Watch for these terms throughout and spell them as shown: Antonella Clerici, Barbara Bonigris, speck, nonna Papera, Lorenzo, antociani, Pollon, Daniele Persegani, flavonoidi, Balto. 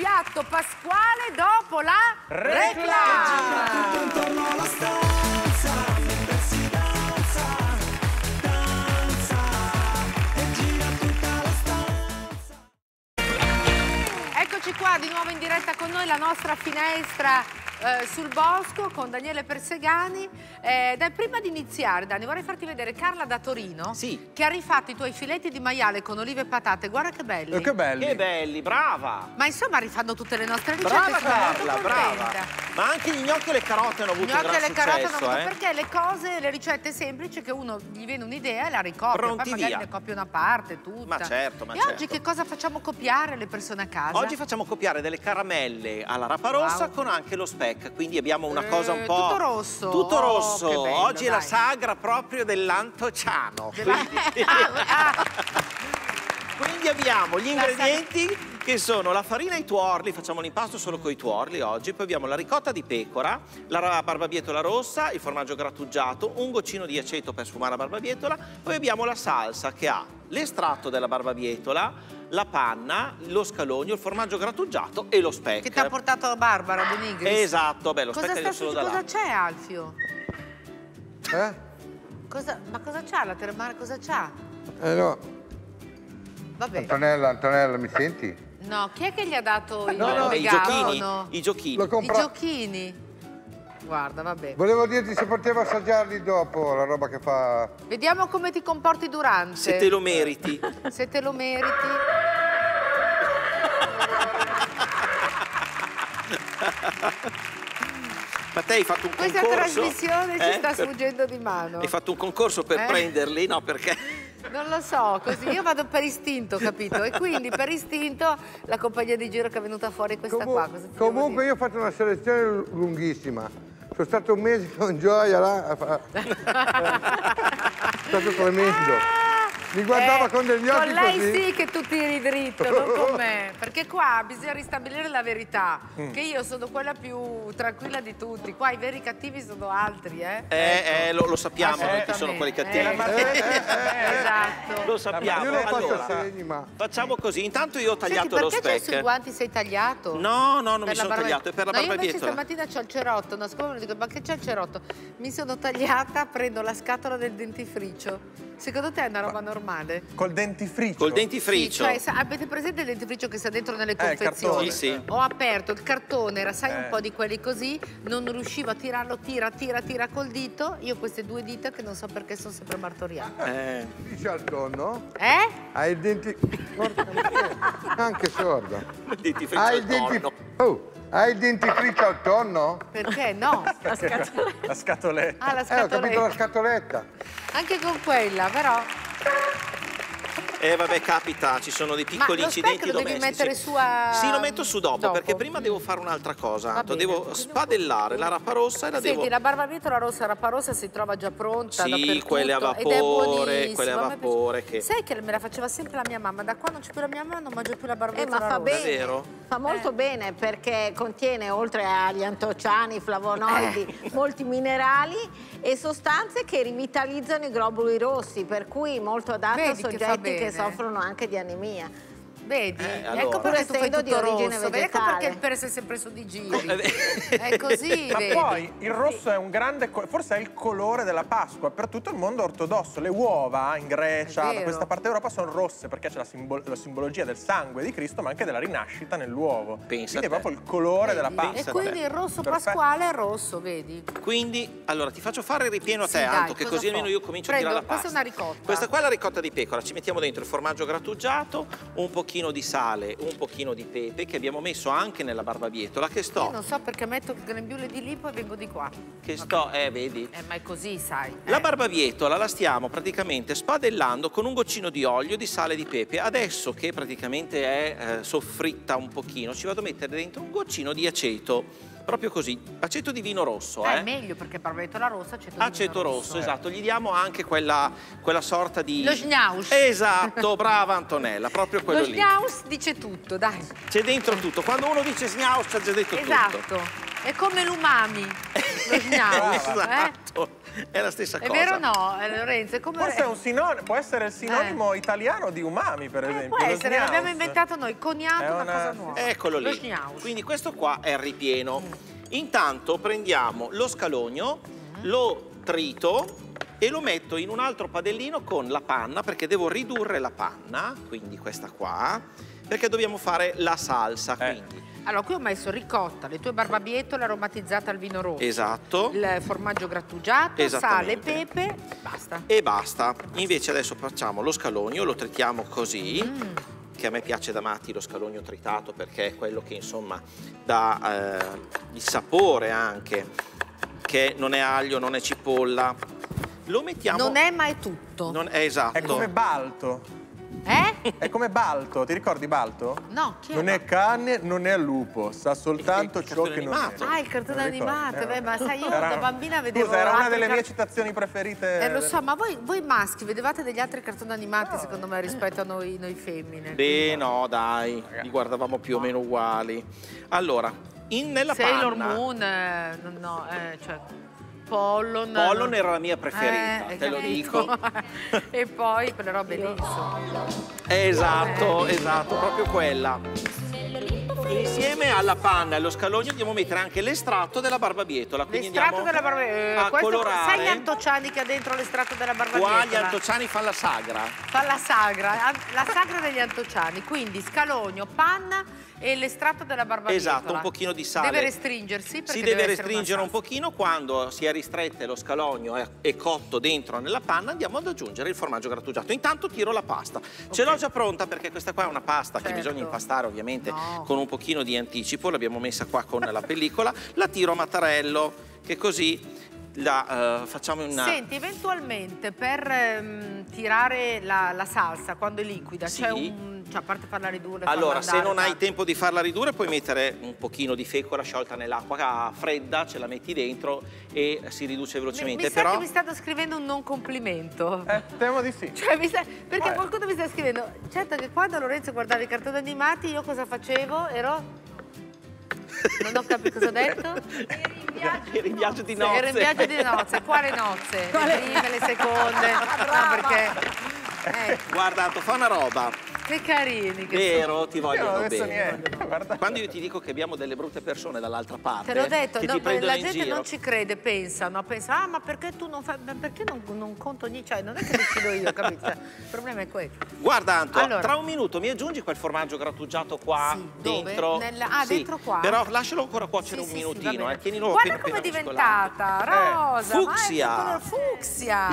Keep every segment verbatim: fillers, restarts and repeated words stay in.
piatto pasquale dopo la reclama. Tutto intorno alla stanza, mentre si danza, danza e gira tutta la stanza. Eccoci qua di nuovo in diretta con noi, la nostra finestra Eh, sul bosco con Daniele Persegani. Eh, dai, prima di iniziare, Dani, vorrei farti vedere Carla da Torino, sì, che ha rifatto i tuoi filetti di maiale con olive e patate. Guarda che belli, eh, che belli, che belli, brava. Ma insomma rifanno tutte le nostre ricette. Brava Carla, brava. Ma anche gli gnocchi e le carote hanno avuto gnocchi un gran e le successo, carote hanno avuto, eh? Perché le cose, le ricette semplici, che uno gli viene un'idea e la ricopia. Pronti, poi magari via, ne copia una parte, tutta. Ma certo, ma e certo. Oggi che cosa facciamo copiare le persone a casa? Oggi facciamo copiare delle caramelle alla rapa rossa, wow, con anche lo specchio. Quindi abbiamo una cosa un po'... tutto rosso. Tutto rosso. Oh, bello, oggi dai, è la sagra proprio dell'antociano. Quindi... quindi abbiamo gli ingredienti che sono la farina e i tuorli. Facciamo l'impasto solo con i tuorli oggi. Poi abbiamo la ricotta di pecora, la barbabietola rossa, il formaggio grattugiato, un goccino di aceto per sfumare la barbabietola. Poi abbiamo la salsa che ha l'estratto della barbabietola, la panna, lo scalogno, il formaggio grattugiato e lo speck. Che ti ha portato Barbara Bonigris. Esatto, beh, lo speck è solo da là. Cosa c'è, Alfio? Eh? Cosa, ma cosa c'ha la Termara? Cosa c'ha? Eh no. Vabbè. Antonella, Antonella, mi senti? No, chi è che gli ha dato il no, no, regalo? I giochini. I giochini. I giochini. Guarda, vabbè. Volevo dirti se potevo assaggiarli dopo, la roba che fa... Vediamo come ti comporti durante. Se te lo meriti. Se te lo meriti. Ma te hai fatto un Questa concorso... Questa trasmissione eh? ci sta per... sfuggendo di mano. Hai fatto un concorso per eh? prenderli? No, perché... Non lo so, così io vado per istinto, capito? E quindi per istinto la compagnia di giro che è venuta fuori è questa Comun qua. Cosa comunque io ho fatto una selezione lunghissima. Sono stato un mese con Gioia là. È stato tremendo. Mi guardava eh, con degli occhi. Con lei così, sì che tu tiri dritto, non con me. Perché qua bisogna ristabilire la verità. Mm. Che io sono quella più tranquilla di tutti. Qua i veri cattivi sono altri, eh? Eh, ecco, eh lo, lo sappiamo noi chi sono quelli cattivi. Eh, eh, eh, eh, esatto. Lo sappiamo. Io non allora, segni, ma... facciamo così. Intanto io ho tagliato Senti, lo steak. Perché sui guanti sei tagliato? No, no, non per mi sono barba... tagliato. È per la no, barbabietola. Io invece stamattina c'ho il cerotto. No, scusate, dico, ma che c'è il cerotto? Mi sono tagliata, prendo la scatola del dentifricio. Secondo te è una roba normale? Normale. Col dentifricio? Col dentifricio. Sì, cioè, avete presente il dentifricio che sta dentro nelle confezioni? Eh, sì, sì. Ho aperto il cartone, era sai eh. un po' di quelli così, non riuscivo a tirarlo, tira, tira, tira col dito. Io ho queste due dita che non so perché sono sempre martoriate. Eh. Dice al tonno? Eh? Hai il dentifricio. Anche sorda. Il dentifricio al tonno. Oh. Hai il dentifricio al tonno? Perché no? La scatoletta. La scatoletta. Ah, la scatoletta. Eh, ho capito la scatoletta. Anche con quella, però... Eh vabbè, capita, ci sono dei piccoli incidenti domestici. Ma lo devi mettere su a... Sì, lo metto su dopo, dopo. perché prima devo fare un'altra cosa. Bene, devo spadellare la rapa rossa e la Senti, devo... Senti, la barbabietola rossa, la rapa rossa si trova già pronta sì, dappertutto. Sì, quelle a vapore, quelle a vapore che... Sai che me la faceva sempre la mia mamma? Da qua non c'è più la mia mamma, non mangio più la barbabietola rossa. Eh, ma fa bene, vero? Fa molto eh. bene perché contiene, oltre agli antociani, flavonoidi, eh. molti minerali e sostanze che rivitalizzano i globuli rossi, per cui molto adatto a soggetti che soffrono anche di anemia. Vedi? Eh, allora. Ecco perché tu fai tutto di origine rosso, vegetale. Ecco perché il Perse è sempre su di giri. È così, Ma vedi? poi il rosso è un grande... forse è il colore della Pasqua per tutto il mondo ortodosso. Le uova in Grecia, da questa parte d'Europa, sono rosse perché c'è la, simbol la simbologia del sangue di Cristo, ma anche della rinascita nell'uovo. Quindi è proprio il colore vedi? della Pasqua. E quindi il rosso Perfetto. pasquale è rosso, vedi? Quindi, allora, ti faccio fare il ripieno a te, sì, Anto, dai, che così almeno io comincio Prendo, a tirare la pasta. Questa è una ricotta. Questa qua è la ricotta di pecora. Ci mettiamo dentro il formaggio grattugiato, un pochino di sale, un pochino di pepe che abbiamo messo anche nella barbabietola che sto... Io non so perché metto il grembiule di lì poi vengo di qua. Che Vabbè. sto... eh, vedi? Eh, ma è così, sai. La eh. barbabietola la stiamo praticamente spadellando con un goccino di olio, di sale e di pepe. Adesso che praticamente è eh, soffritta un pochino, ci vado a mettere dentro un goccino di aceto. Proprio così, aceto di vino rosso. Eh, eh. È meglio perché barbabietola rossa, aceto di aceto vino rosso. Aceto rosso, esatto. Gli diamo anche quella, quella sorta di... Lo schnaus. Esatto, brava Antonella, proprio quello Lo lì. Lo schnaus dice tutto, dai. C'è dentro tutto. Quando uno dice schnaus, c'ha già detto esatto. tutto. Esatto. È come l'umami, lo gnavo, esatto. eh? È la stessa è cosa. È vero o no, Lorenzo? È come... Questo è un sinonimo, può essere il sinonimo eh. italiano di umami, per esempio. Eh, può essere, l'abbiamo inventato noi, coniato è una... una cosa nuova. Eccolo lì. Lo Quindi questo qua è il ripieno. Mm. Intanto prendiamo lo scalogno, mm. lo trito e lo metto in un altro padellino con la panna, perché devo ridurre la panna, quindi questa qua, perché dobbiamo fare la salsa, eh. quindi. Allora, qui ho messo ricotta, le tue barbabietole aromatizzate al vino rosso. Esatto. Il formaggio grattugiato, sale, pepe, basta. E basta. Invece adesso facciamo lo scalogno, lo tritiamo così, mm. che a me piace da matti lo scalogno tritato, perché è quello che, insomma, dà eh, il sapore anche, che non è aglio, non è cipolla. Lo mettiamo... Non è, ma è tutto. Non è, esatto. È come Balto. Eh? È come Balto, ti ricordi Balto? No, chi è? Non è cane, non è lupo, sa soltanto ciò che animato. non è. Ah, il cartone animato, eh, beh, ma sai, io da bambina vedevo... Scusa, era una delle car... mie citazioni preferite. Eh, lo so, ma voi, voi maschi vedevate degli altri cartoni animati, no. secondo me, rispetto a noi, noi femmine? Beh, no, dai, li guardavamo più no. o meno uguali. Allora, in, nella Sailor panna... Sailor Moon, eh, no, eh, cioè... Pollon. Pollon era la mia preferita, eh, te lo dico. E poi quelle robe lì, insomma. Esatto, eh. esatto, proprio quella. Insieme alla panna e allo scalogno andiamo a mettere anche l'estratto della barbabietola. L'estratto della barbabietola. A questo, colorare. Sai gli antociani che ha dentro l'estratto della barbabietola? Qua gli antociani fanno la sagra. Fa la sagra, la sagra degli antociani. Quindi scalogno, panna e l'estratto della barbabietola. Esatto, un pochino di sale. Deve restringersi. Si deve, deve restringere un pochino. Quando si è ristretto lo scalogno e cotto dentro nella panna, andiamo ad aggiungere il formaggio grattugiato. Intanto tiro la pasta. Okay. Ce l'ho già pronta, perché questa qua è una pasta certo. che bisogna impastare ovviamente no. con un pochino di anticipo. L'abbiamo messa qua con la pellicola. La tiro a mattarello, che così la uh, facciamo in una... Senti, eventualmente per um, tirare la, la salsa quando è liquida sì. c'è un... Cioè, a parte farla ridurre. Allora, andare, se non hai tempo di farla ridurre, puoi mettere un pochino di fecola sciolta nell'acqua fredda, ce la metti dentro e si riduce velocemente. Mi, mi Però... sa che mi state scrivendo un non complimento. Eh, temo di sì. Cioè, mi sa... Perché Beh. qualcuno mi sta scrivendo. Certo che quando Lorenzo guardava i cartoni animati, io cosa facevo? Ero... Non ho capito cosa ho detto. Eri in viaggio di nozze. Ero in viaggio di nozze. Quale nozze? Quale... Le prime, le seconde. No, perché... Eh. Guardato, fa una roba. Che carini che Vero, sono. ti vogliono io bene. Quando io ti dico che abbiamo delle brutte persone dall'altra parte, te l'ho detto, no, la gente giro. non ci crede, pensano, pensano, ah, ma perché tu non fai, perché non, non conto ogni, cioè non è che decido io, capito? Il problema è questo. Guarda, Anto, allora, tra un minuto mi aggiungi quel formaggio grattugiato qua sì, dentro. Nella, ah, sì, dentro qua. Però lascialo ancora cuocere sì, un sì, minutino, sì, eh, tienilo Guarda appena, come appena è diventata, rosa, eh, fucsia. fucsia.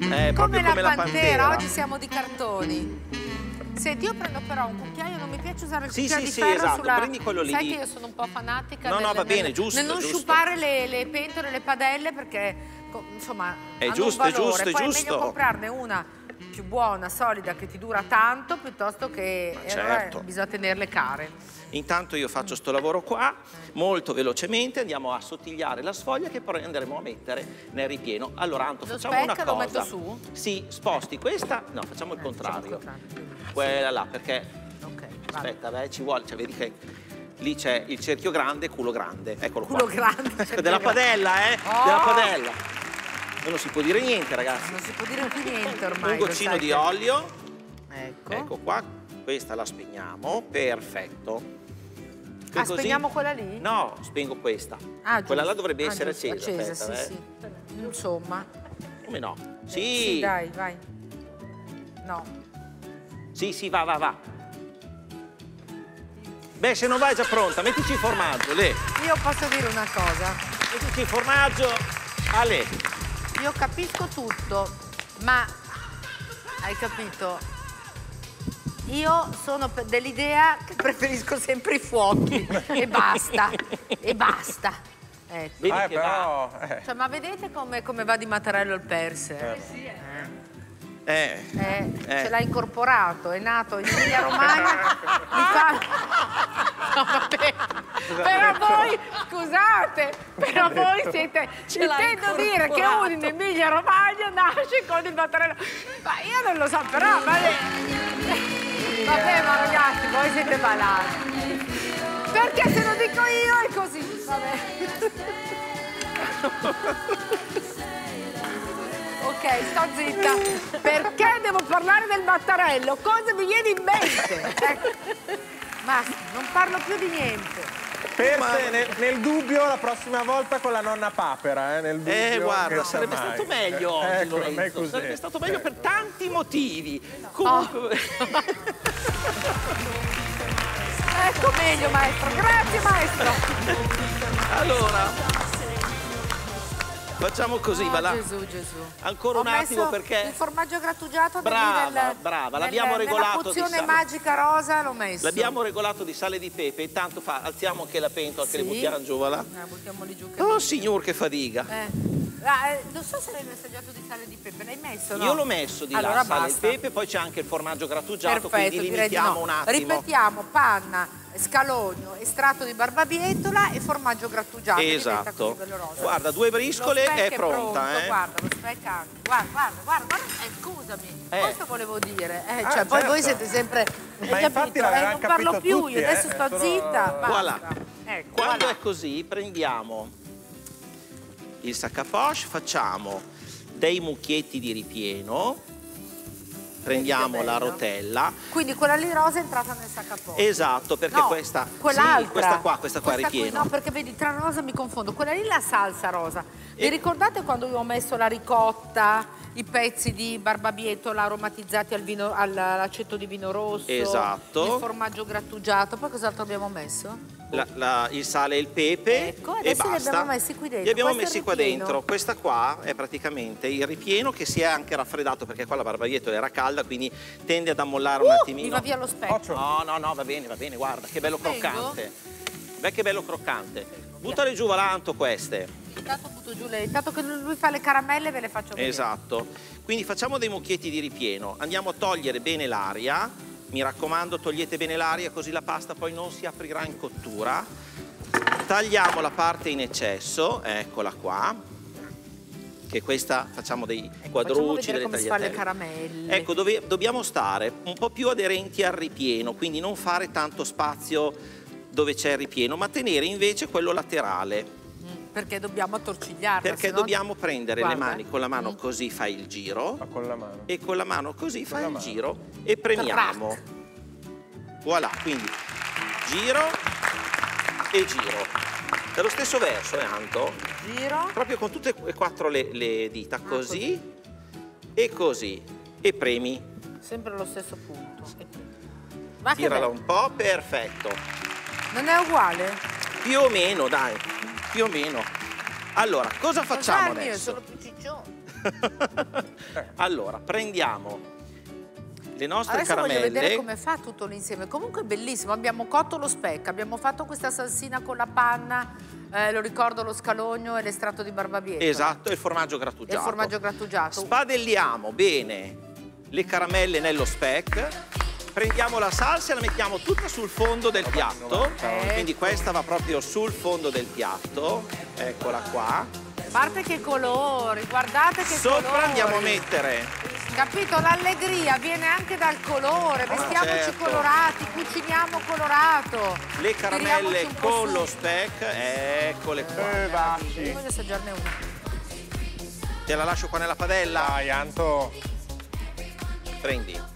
Eh, come, la, come pantera. la pantera, oggi siamo di cartoni. Senti, io prendo però un cucchiaio, non mi piace usare il cucchiaio sì, di sì, ferro. Sì, sì, esatto, sulla... prendi quello lì. Sai che io sono un po' fanatica. No, del, no, va bene, nel, giusto, nel non giusto. sciupare le, le pentole, le padelle, perché, insomma, è hanno giusto, un valore. È giusto, Poi è giusto. È meglio comprarne una più buona, solida, che ti dura tanto, piuttosto che certo. eh, bisogna tenerle care. Intanto io faccio sto lavoro qua, molto velocemente, andiamo a sottigliare la sfoglia che poi andremo a mettere nel ripieno. Allora, Anto, lo facciamo una cosa. Lo metto su? Sì, sposti questa, no, facciamo il eh, contrario. Facciamo il contrario. Quella sì. là, perché... Ok, aspetta, vale. beh, ci vuole, cioè vedi che... Lì c'è il cerchio grande, culo grande, eccolo culo qua. Culo grande. Cerchio Della grande. padella, eh, oh. della padella. Non si può dire niente, ragazzi. Non si può dire più niente ormai. Un goccino di olio. Ecco. Ecco qua, questa la spegniamo, perfetto. Ah, così... spegniamo quella lì? No, spengo questa. Ah, quella là dovrebbe ah, essere accesa. Accesa, aspetta, sì, eh. sì. Insomma. Come no? Sì. Sì, dai, vai. No. Sì, sì, va, va, va. Beh, se non vai è già pronta, mettici il formaggio, Le. Io posso dire una cosa. Mettici il formaggio, Ale. Io capisco tutto, ma... Hai capito? Io sono dell'idea che preferisco sempre i fuochi e basta, e basta. Ecco. Vedi eh, che però, va. Eh. Cioè, ma vedete come, come va di mattarello il perse? Eh, sì, eh. Eh. Eh, eh. Ce l'ha incorporato, è nato in Emilia Romagna. Mi fa... No, vabbè. Però voi, scusate, però voi siete... Intendo dire che uno in Emilia Romagna nasce con il mattarello. Ma io non lo so, però, vabbè. Vabbè, ma ragazzi, voi siete malati. Perché se lo dico io è così. Vabbè. Ok, sto zitta. Perché devo parlare del mattarello? Cosa mi viene in mente? Ecco. Basta, non parlo più di niente. Perse, nel, nel dubbio la prossima volta con la nonna Papera, eh, nel dubbio, eh guarda, sarebbe mai. stato meglio oggi, ecco, Lorenzo, sarebbe stato meglio, ecco, per tanti motivi. Comunque... Oh. Ecco, meglio maestro, grazie maestro. Allora, facciamo così, oh, va là. Gesù, Gesù. Ancora Ho un attimo perché... il formaggio grattugiato. Brava, nel, brava, l'abbiamo regolato. La pozione magica rosa l'ho messo. L'abbiamo regolato di sale e di pepe, intanto fa, alziamo anche la pentola, sì, che le buttiamo giù, va là. Eh, buttiamoli giù. Che oh buttiamo. Signor, che fatica. Eh. Ah, eh, non so se l'hai messaggiato di sale e di pepe, l'hai messo, no? Io l'ho messo di allora là, basta. Sale e pepe, poi c'è anche il formaggio grattugiato, perfetto, quindi limitiamo no. un attimo. Ripetiamo, panna, scalogno, estratto di barbabietola e formaggio grattugiato. Esatto. Guarda, due briscole è pronta, è pronto, eh? Guarda, lo spec anche. Guarda, guarda, guarda, guarda. Eh, scusami, eh. questo volevo dire. Eh, ah, cioè, certo. Poi voi siete sempre... Ma infatti l'avevano capito, eh, non parlo tutti, più, io eh, adesso sto sono... zitta. Voilà. Ecco, Quando voilà. è così, prendiamo il sac à poche, facciamo dei mucchietti di ripieno. Prendiamo la rotella. Quindi quella lì rosa è entrata nel sac à poche. Esatto, perché no, questa... Quell'altra. Sì, questa qua, questa qua questa ripieno. Qui, no, perché vedi, tra rosa mi confondo. Quella lì è la salsa rosa. E... vi ricordate quando io ho messo la ricotta, i pezzi di barbabietola aromatizzati al vino, all'aceto di vino rosso? Esatto. Il formaggio grattugiato. Poi cos'altro abbiamo messo? La, la, il sale e il pepe, ecco, e basta. Li abbiamo messi qui dentro. Li abbiamo messi qua dentro. Questa qua è praticamente il ripieno che si è anche raffreddato, perché qua la barbabietola era calda, quindi tende ad ammollare uh, un attimino. Mi va via lo specchio. No, no, no, va bene, va bene, guarda, che bello croccante. Beh, che bello croccante. Buttale giù, Valanto, queste. Intanto butto giù le... Intanto che lui fa le caramelle ve le faccio vedere. Esatto. Quindi facciamo dei mucchietti di ripieno. Andiamo a togliere bene l'aria. Mi raccomando, togliete bene l'aria così la pasta poi non si aprirà in cottura. Tagliamo la parte in eccesso, eccola qua, che questa facciamo dei quadrucci, delle tagliatelle. Facciamo vedere come si fa le caramelle. Ecco, dove, dobbiamo stare un po' più aderenti al ripieno, quindi non fare tanto spazio dove c'è il ripieno, ma tenere invece quello laterale. Perché dobbiamo attorcigliarla. Perché sennò... dobbiamo prendere Guarda, le mani, eh. con la mano così fai il giro. Ma con la mano. E con la mano così fai il mano. giro e premiamo. Trac. Voilà, quindi giro e giro. Dallo stesso verso, eh, Anto? Giro. Proprio con tutte e quattro le, le dita, ah, così, così e così. E premi. Sempre allo stesso punto. Ma tirala un po', perfetto. Non è uguale? Più o meno, dai. Più o meno. Allora, cosa facciamo adesso? Io sono più ciccione. Allora, prendiamo le nostre adesso caramelle. Voglio vedere come fa tutto l'insieme. Comunque è bellissimo. Abbiamo cotto lo speck, abbiamo fatto questa salsina con la panna, eh, lo ricordo, lo scalogno e l'estratto di barbabietola. Esatto, e il formaggio grattugiato. E il formaggio grattugiato. Spadelliamo bene le caramelle nello speck. Prendiamo la salsa e la mettiamo tutta sul fondo del piatto, quindi questa va proprio sul fondo del piatto, eccola qua. Guardate che colori, guardate che colori. Sopra andiamo a mettere. Capito? L'allegria viene anche dal colore, vestiamoci ah, certo. colorati, cuciniamo colorato. Le caramelle con lo speck, eccole qua. Eh, baci. Io voglio assaggiarne una. Te la lascio qua nella padella? Dai, Anto. Prendi.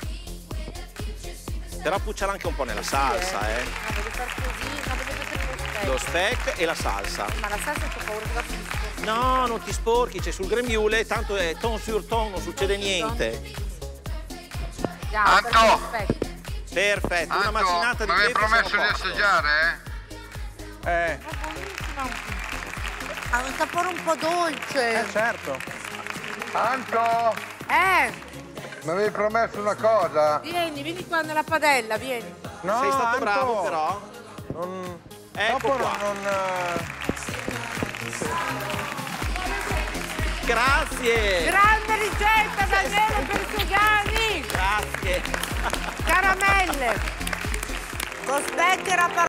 Però pucciala anche un po' nella salsa, eh. eh. No, devo far così, no, devo mettere lo speck. Lo speck e la salsa. Ma la salsa ho paura che la finisca. No, non ti sporchi, c'è sul grembiule, tanto è ton sur ton, non succede ton niente. Già, Anto! Perfetto, Anto, una macinata di pepe. Ma hai promesso di assaggiare, eh? Eh. Ha un sapore un po' dolce. Eh, certo. Anto! Eh! Ma avevi promesso una cosa? Vieni, vieni qua nella padella, vieni. No, sei stato Anto, bravo però. Non... Ecco dopo qua. Non... Grazie. Grande ricetta, Daniele Persegani. Grazie. Caramelle. Con speck era